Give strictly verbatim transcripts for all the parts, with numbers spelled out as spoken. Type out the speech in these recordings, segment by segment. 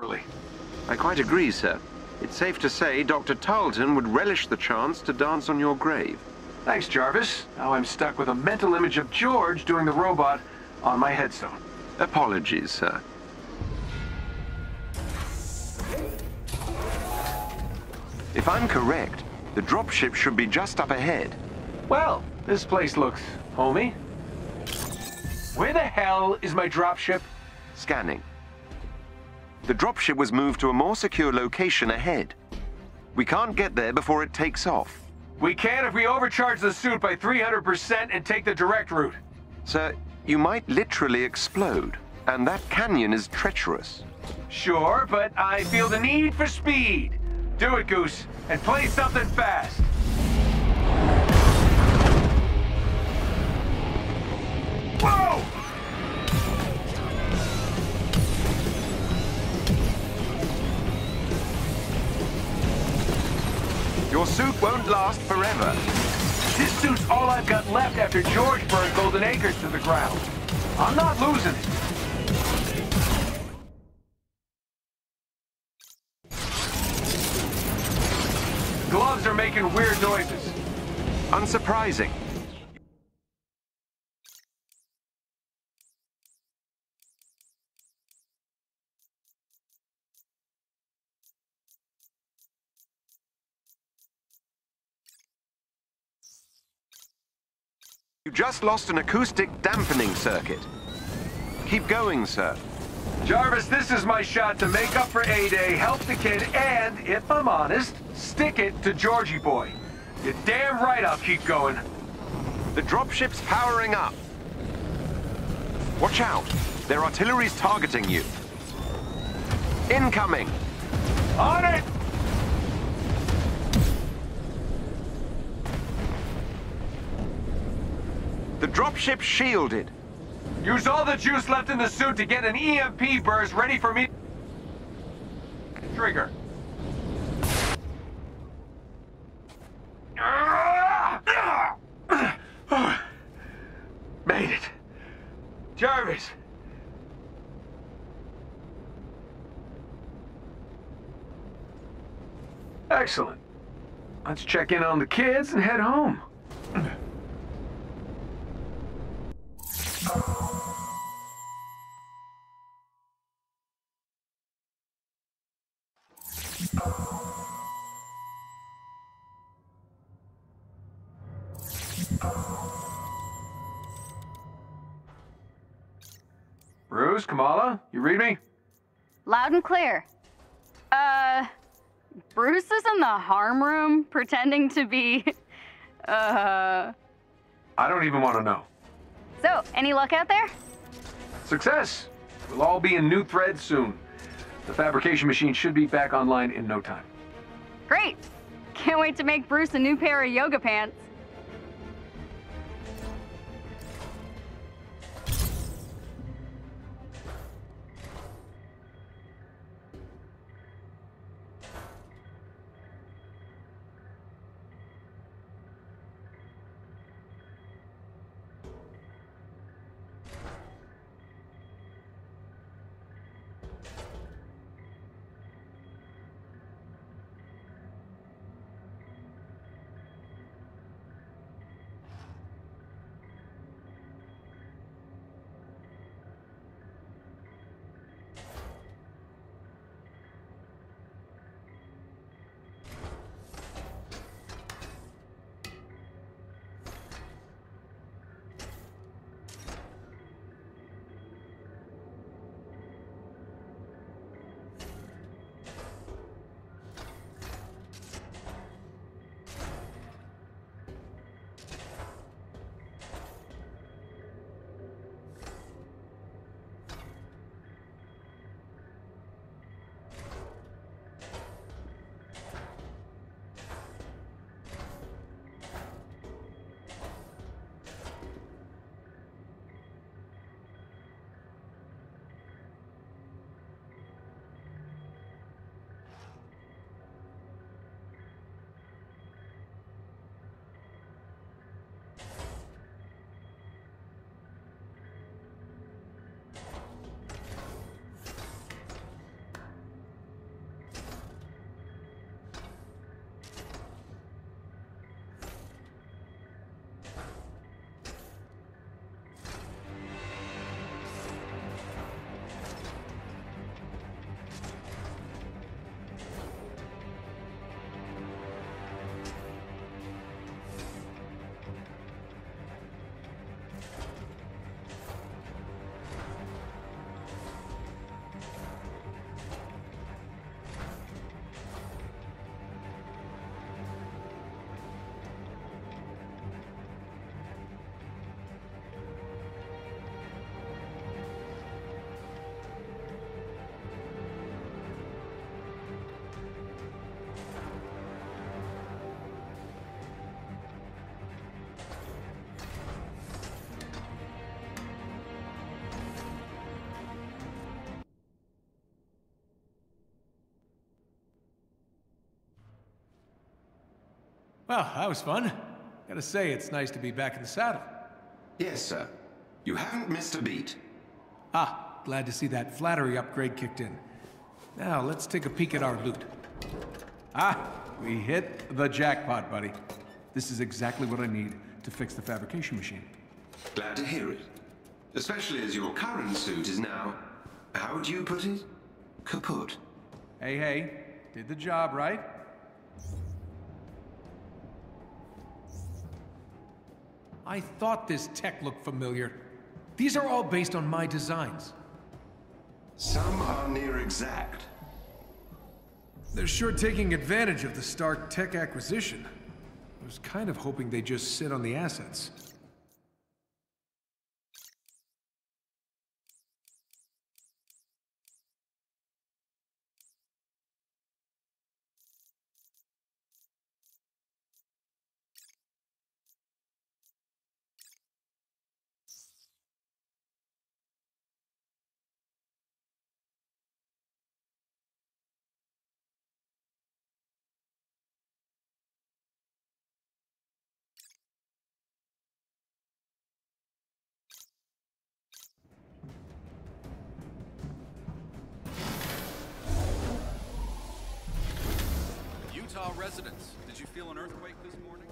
Really. I quite agree, sir. It's safe to say Doctor Tarleton would relish the chance to dance on your grave. Thanks, Jarvis. Now I'm stuck with a mental image of George doing the robot on my headstone. Apologies, sir. If I'm correct, the dropship should be just up ahead. Well, this place looks homey. Where the hell is my dropship? Scanning. The dropship was moved to a more secure location ahead. We can't get there before it takes off. We can if we overcharge the suit by three hundred percent and take the direct route. Sir, you might literally explode, and that canyon is treacherous. Sure, but I feel the need for speed. Do it, Goose, and play something fast. Whoa! Your suit won't last forever. This suit's all I've got left after George burned Golden Acres to the ground. I'm not losing it. Gloves are making weird noises. Unsurprising. You just lost an acoustic dampening circuit. Keep going, sir. Jarvis, this is my shot to make up for A-Day, help the kid, and, if I'm honest, stick it to Georgie boy. You're damn right I'll keep going. The dropship's powering up. Watch out. Their artillery's targeting you. Incoming. On it! The dropship's shielded. Use all the juice left in the suit to get an E M P burst ready for me. Trigger. Made it. Jarvis. Excellent. Let's check in on the kids and head home. Bruce, Kamala, you read me? Loud and clear. Uh, Bruce is in the harm room pretending to be, uh... I don't even want to know. So, any luck out there? Success! We'll all be in new threads soon. The fabrication machine should be back online in no time. Great! Can't wait to make Bruce a new pair of yoga pants. Well, that was fun. Gotta say, it's nice to be back in the saddle. Yes, sir. You haven't missed a beat. Ah, glad to see that flattery upgrade kicked in. Now, let's take a peek at our loot. Ah, we hit the jackpot, buddy. This is exactly what I need to fix the fabrication machine. Glad to hear it. Especially as your current suit is now... how would you put it? Kaput. Hey, hey. Did the job, right? I thought this tech looked familiar. These are all based on my designs. Some are near exact. They're sure taking advantage of the Stark tech acquisition. I was kind of hoping they'd just sit on the assets. Utah residents, did you feel an earthquake this morning?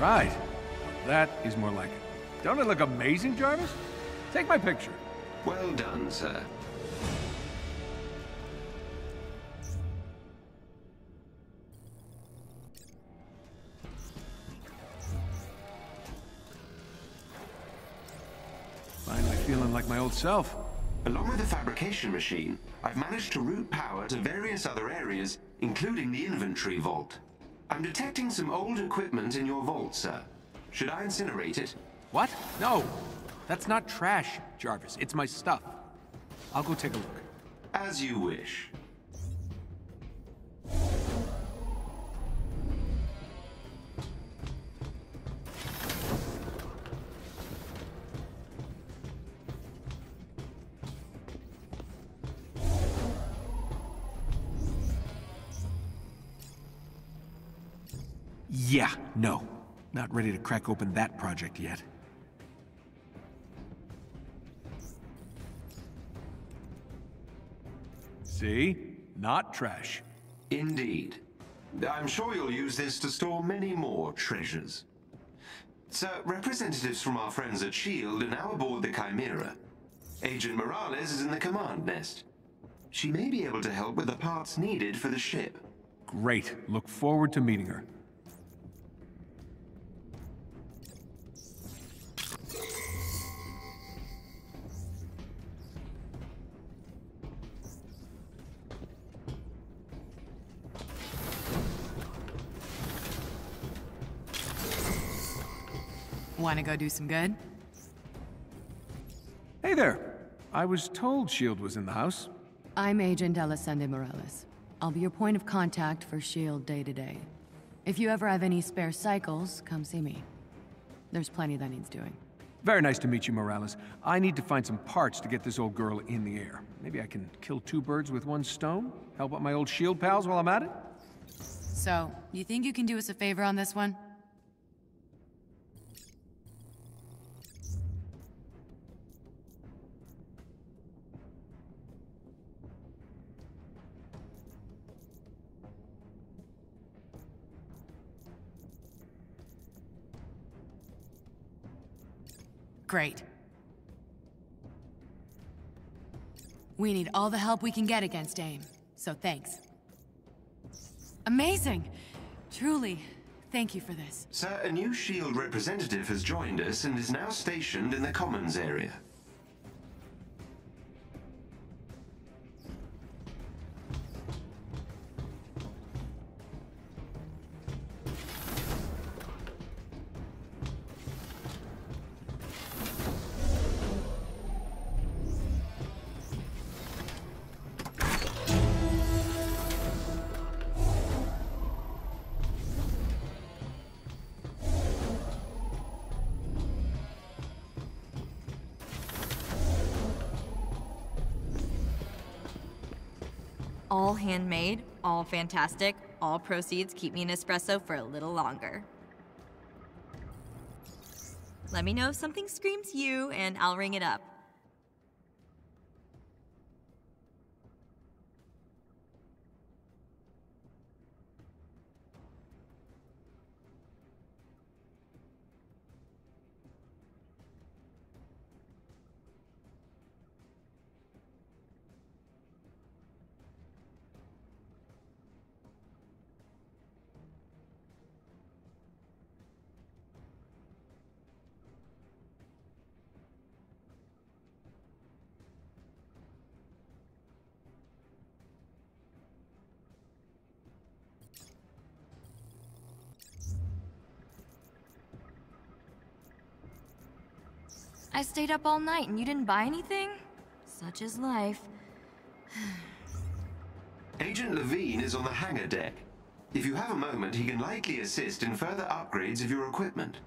Right. That is more like it. Don't it look amazing, Jarvis? Take my picture. Well done, sir. Finally feeling like my old self. Along with the fabrication machine, I've managed to route power to various other areas, including the inventory vault. I'm detecting some old equipment in your vault, sir. Should I incinerate it? What? No! That's not trash, Jarvis. It's my stuff. I'll go take a look. As you wish. Yeah, no. Not ready to crack open that project yet. See? Not trash. Indeed. I'm sure you'll use this to store many more treasures. So, representatives from our friends at S H I E L D are now aboard the Chimera. Agent Morales is in the command nest. She may be able to help with the parts needed for the ship. Great. Look forward to meeting her. Want to go do some good? Hey there. I was told S H I E L D was in the house. I'm Agent Alessandro Morales. I'll be your point of contact for S H I E L D day to day. If you ever have any spare cycles, come see me. There's plenty that needs doing. Very nice to meet you, Morales. I need to find some parts to get this old girl in the air. Maybe I can kill two birds with one stone? Help out my old S H I E L D pals while I'm at it? So, you think you can do us a favor on this one? Great. We need all the help we can get against AIM, so thanks. Amazing! Truly, thank you for this. Sir, a new S H I E L D representative has joined us and is now stationed in the Commons area. All handmade, all fantastic, all proceeds keep me an espresso for a little longer. Let me know if something screams you and I'll ring it up. I stayed up all night and you didn't buy anything? Such is life. Agent Levine is on the hangar deck. If you have a moment, he can likely assist in further upgrades of your equipment.